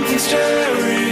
empty staring.